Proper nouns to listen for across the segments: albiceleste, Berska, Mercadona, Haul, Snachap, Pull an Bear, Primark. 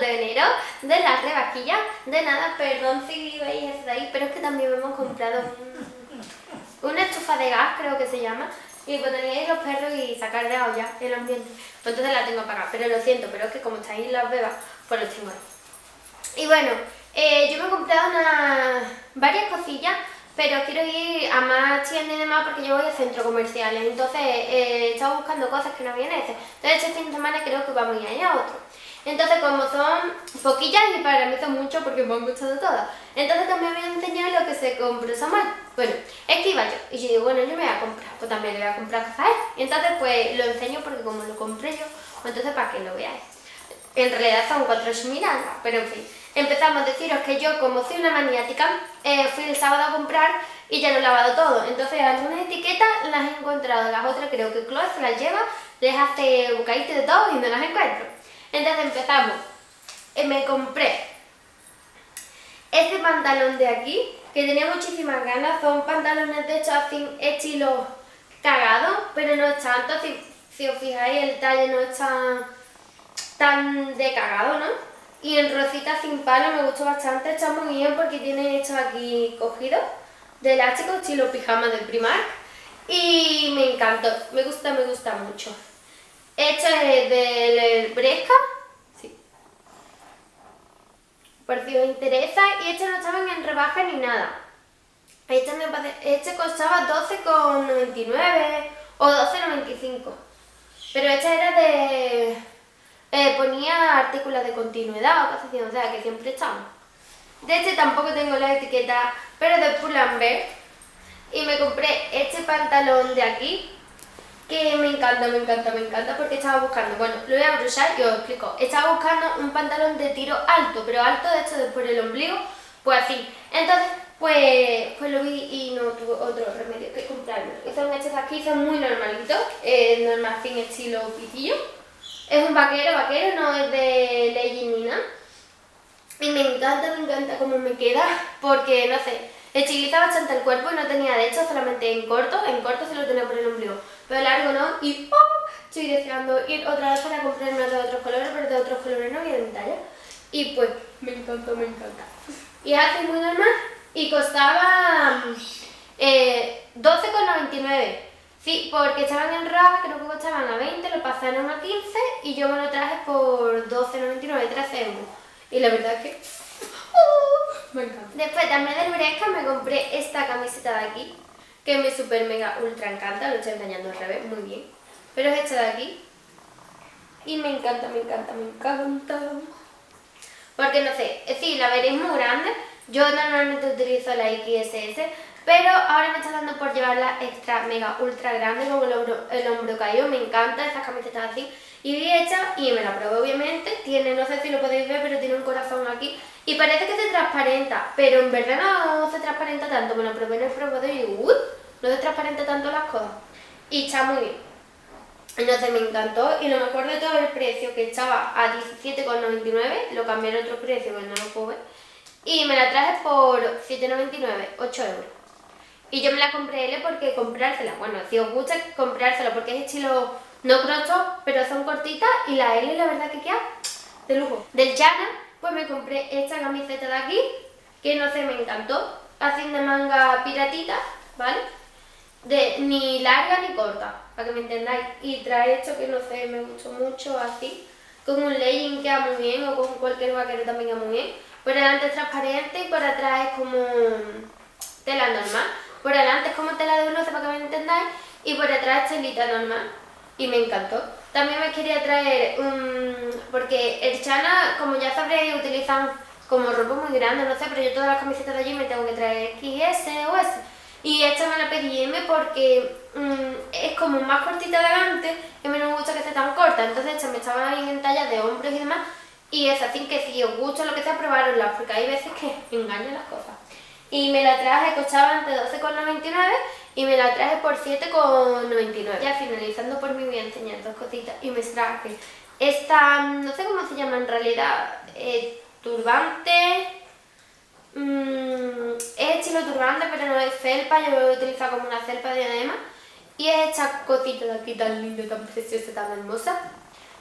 2 de enero de la rebajilla. De nada, perdón si veis eso de ahí, pero es que también hemos comprado una estufa de gas, creo que se llama, y ponéis los perros y sacar de la olla el ambiente. Entonces la tengo apagada, pero lo siento, pero es que como estáis las bebas, pues los tengo ahí. Y bueno, yo me he comprado varias cosillas, pero quiero ir a más tiendas y demás porque yo voy a centros comerciales, entonces estaba buscando cosas que no había en este. Entonces este fin de semana creo que vamos a ir a otro. Entonces como son poquillas y para mí son mucho porque me han gustado todas, entonces también voy a enseñar lo que se compró Samuel. Bueno, es que iba yo y yo digo, bueno, yo me voy a comprar, pues también le voy a comprar cosas a él. Y entonces pues lo enseño porque como lo compré yo, entonces para que lo veáis. En realidad son 4 chimiranas, pero en fin. Empezamos a deciros que yo, como soy una maniática, fui el sábado a comprar y ya lo he lavado todo. Entonces algunas etiquetas las he encontrado, las otras creo que Chloe se las lleva, les hace bocaditos de todo y no las encuentro. Entonces empezamos. Me compré este pantalón de aquí, que tenía muchísimas ganas. Son pantalones de hecho así, estilo cagado, pero no es tanto. Si os fijáis, el talle no es tan de cagado, ¿no? Y en rosita sin palo me gustó bastante, está muy bien porque tiene esto aquí cogido de elástico, estilo pijama de Primark. Y me encantó, me gusta mucho. Esto es del Berska, sí, por si os interesa. Y este no estaba ni en rebaja ni nada. Este costaba 12,99 o 12,95. Pero este era de... ponía artículos de continuidad o cosas así, o sea que siempre estamos. De este tampoco tengo la etiqueta, pero de Pull and Bear. Y me compré este pantalón de aquí, que me encanta, porque estaba buscando, bueno, lo voy a abrochar y os explico. Estaba buscando un pantalón de tiro alto, pero alto de hecho después del ombligo, pues así. Entonces pues lo vi y no tuve otro remedio que comprarlo. Y son estos aquí, son muy normalitos, normal sin estilo pitillo. Es un vaquero, no es de legging ni nada. Y me encanta cómo me queda, porque no sé, estiliza bastante el cuerpo y no tenía de hecho solamente en corto se lo tenía por el ombligo, pero largo no. Y estoy deseando ir otra vez para comprarme de otros colores, pero de otros colores no vienen en talla. Y pues me encanta. Y hace muy normal y costaba 12,99. Sí, porque estaban en raja, creo que costaban a 20, lo pasaron a 15 y yo me lo traje por 12,99, 13 euros. Y la verdad es que... me encanta. Después también del Berska me compré esta camiseta de aquí, que me super mega ultra encanta, lo estoy engañando al revés, muy bien. Pero es esta de aquí y me encanta. Porque no sé, sí, la veréis muy grande, yo normalmente utilizo la XS, pero ahora me está dando por llevarla extra, mega, ultra grande, como el hombro caído. Me encanta estas camisetas así. Y vi hecha y me la probé, obviamente. Tiene, no sé si lo podéis ver, pero tiene un corazón aquí. Y parece que se transparenta, pero en verdad no se transparenta tanto. Me la probé en el probador y digo, no se transparenta tanto las cosas. Y está muy bien. Entonces me encantó. Y no me acuerdo de todo el precio, que estaba a 17,99. Lo cambié a otro precio, pues no lo pude ver. Y me la traje por 7,99, 8 euros. Y yo me la compré L porque comprársela, bueno, si os gusta comprársela, porque es estilo no crop top, pero son cortitas y la L la verdad que queda de lujo. Del Jana, pues me compré esta camiseta de aquí, que no sé, me encantó, así de manga piratita, ¿vale? Ni larga ni corta, para que me entendáis. Y trae esto que no sé, me gustó mucho así, con un legging queda muy bien o con cualquier vaquero también queda muy bien. Por delante es transparente y por atrás es como tela normal. Por delante es como tela de blusa, para que me entendáis, y por atrás telita normal, y me encantó. También me quería traer porque el Chana, como ya sabréis, utilizan como ropa muy grande, no sé, pero yo todas las camisetas de allí me tengo que traer XS o S. Y esta me la pedí M porque es como más cortita delante, y a mí no me gusta que esté tan corta, entonces esta me estaba ahí en tallas de hombros y demás, y es así que si os gusta lo que sea, probarosla, porque hay veces que engañan las cosas. Y me la traje, costaba entre 12,99 y me la traje por 7,99. Ya finalizando por mí voy a enseñar dos cositas. Y me traje esta, no sé cómo se llama en realidad, turbante, es estilo turbante pero no es felpa, yo lo he utilizado como una felpa de diadema. Y es esta cosita de aquí tan linda, tan preciosa, tan hermosa.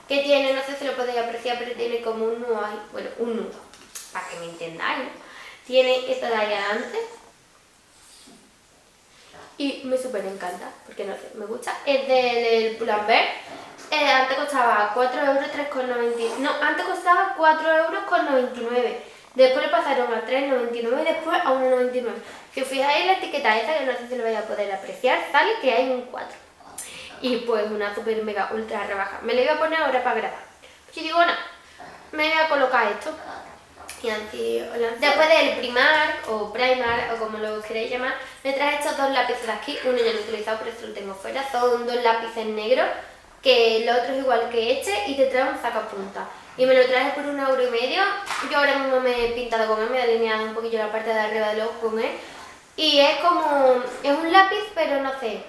que tiene, no sé si lo podéis apreciar, pero tiene como un nudo ahí, bueno, un nudo, para que me entendáis, ¿no? Tiene esta de ahí adelante y me súper encanta, porque no sé, me gusta. Es del Pull and Bear. Antes costaba 4,3€, no, antes costaba 4,99€, después le pasaron a 3,99€ y después a 1,99€. Si os fijáis en la etiqueta esta, que no sé si lo vais a poder apreciar, sale que hay un 4. Y pues una super mega ultra rebaja. Me la iba a poner ahora para grabar. Pues yo digo, no, me voy a colocar esto. Y así, después del Primark o Primark o como lo queréis llamar, me traje estos dos lápices de aquí. Uno ya lo he utilizado, pero este lo tengo fuera. Son dos lápices negros, que el otro es igual que este, y te trae un sacapunta. Y me lo traje por 1,5€. Yo ahora mismo me he pintado con él, me he alineado un poquillo la parte de arriba del ojo con él. Y es como, es un lápiz, pero no sé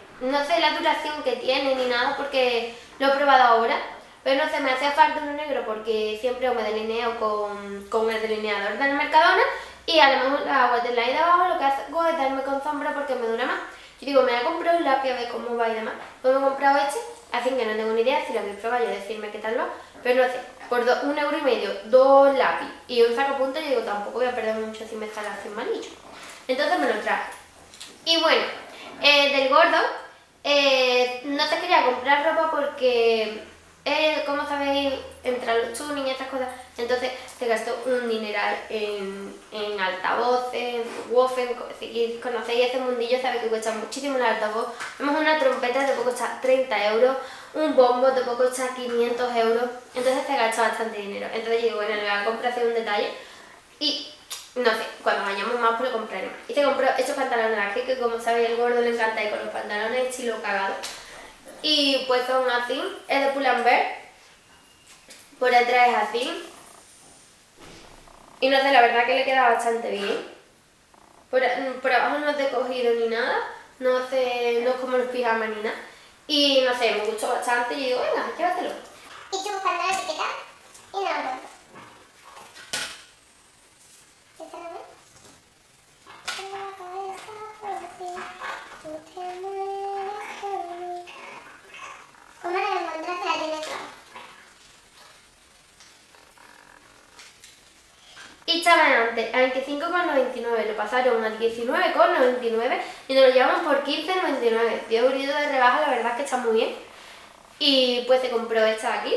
la duración que tiene ni nada, porque lo he probado ahora. Pero no sé, me hacía falta uno negro porque siempre me delineo con el delineador del Mercadona, y a lo mejor la waterline de abajo lo que hago es darme con sombra porque me dura más. Yo digo, me voy a comprar un lápiz a ver cómo va y demás. Pues me he comprado este, así que no tengo ni idea. Si lo habéis probado, yo decirme qué tal va. Pero no sé, por 1,5€, dos lápiz y un sacapuntas, yo digo, tampoco voy a perder mucho si me sale así malillo. Entonces me lo traje. Y bueno, del gordo, no te quería comprar ropa porque... como sabéis, entrar los tuning y estas cosas, entonces se gastó un dineral en altavoces, woofer. Si conocéis este mundillo, sabéis que cuesta muchísimo el altavoz. Vemos una trompeta, te puede costar 30€, un bombo te puede costar 500€, entonces se gastó bastante dinero. Entonces yo digo, bueno, le voy a comprar un detalle y no sé, cuando vayamos más pues lo compraré más. Y se compró estos pantalones aquí, que como sabéis, el gordo le encanta ir con los pantalones estilo cagado. Y pues son así, es de Pull and Bear, por atrás es así, y no sé, la verdad que le queda bastante bien. Por abajo no es de cogido ni nada, no sé, no es como los pijamas ni nada, y no sé, me gustó bastante y digo, venga, llévatelo. Y estoy buscando la etiqueta y no lo veo. Y estaban antes a 25,99€, lo pasaron a 19,99€ y nos lo llevamos por 15,99€. 10€ de rebaja, la verdad es que está muy bien. Y pues se compró esta de aquí.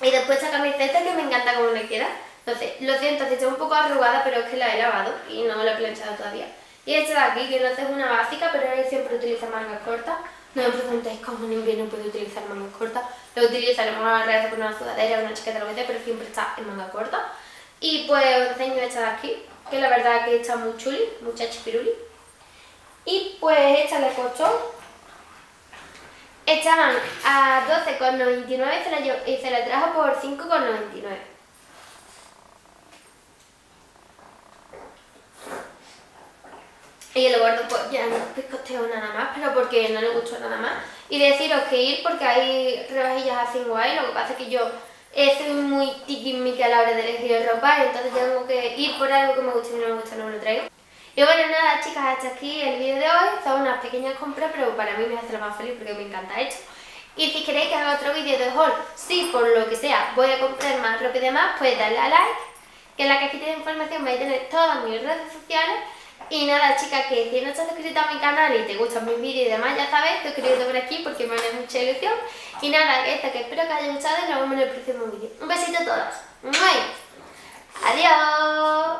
Y después esta camiseta, que me encanta como le queda. Entonces, lo siento, si está un poco arrugada, pero es que la he lavado y no la he planchado todavía. Y esta de aquí, que no sé, es una básica, pero ahora siempre utiliza mangas cortas. No me preguntéis cómo en invierno puede utilizar mangas cortas. Lo utiliza, lo mejor agradece con una sudadera, una chaqueta, lo que sea, pero siempre está en manga corta. Y pues os enseño esta de aquí, que la verdad que está muy chuli, mucha chipiruli. Y pues esta le costó. Estaban a 12,99€ y se la trajo por 5,99€. Y el gordo pues ya no picoteo nada más, pero porque no le gustó nada más. Y deciros que ir, porque hay rebajillas así guay, lo que pasa es que yo... soy muy tiquismiqui a la hora de elegir ropa, entonces tengo que ir por algo que me guste y no me gusta, no me lo traigo. Y bueno, nada chicas, hasta aquí el vídeo de hoy. Son unas pequeñas compras, pero para mí me hace lo más feliz porque me encanta esto. Y si queréis que haga otro vídeo de haul, si por lo que sea voy a comprar más ropa y demás, pues dadle a like, que en la cajita de información vais a tener todas mis redes sociales. Y nada chicas, que si no estás suscrito a mi canal y te gustan mis vídeos y demás, ya sabes, suscríbete por aquí porque me haré mucha ilusión. Y nada, esto, que espero que os haya gustado y nos vemos en el próximo vídeo. Un besito a todos. ¡Mua! Adiós.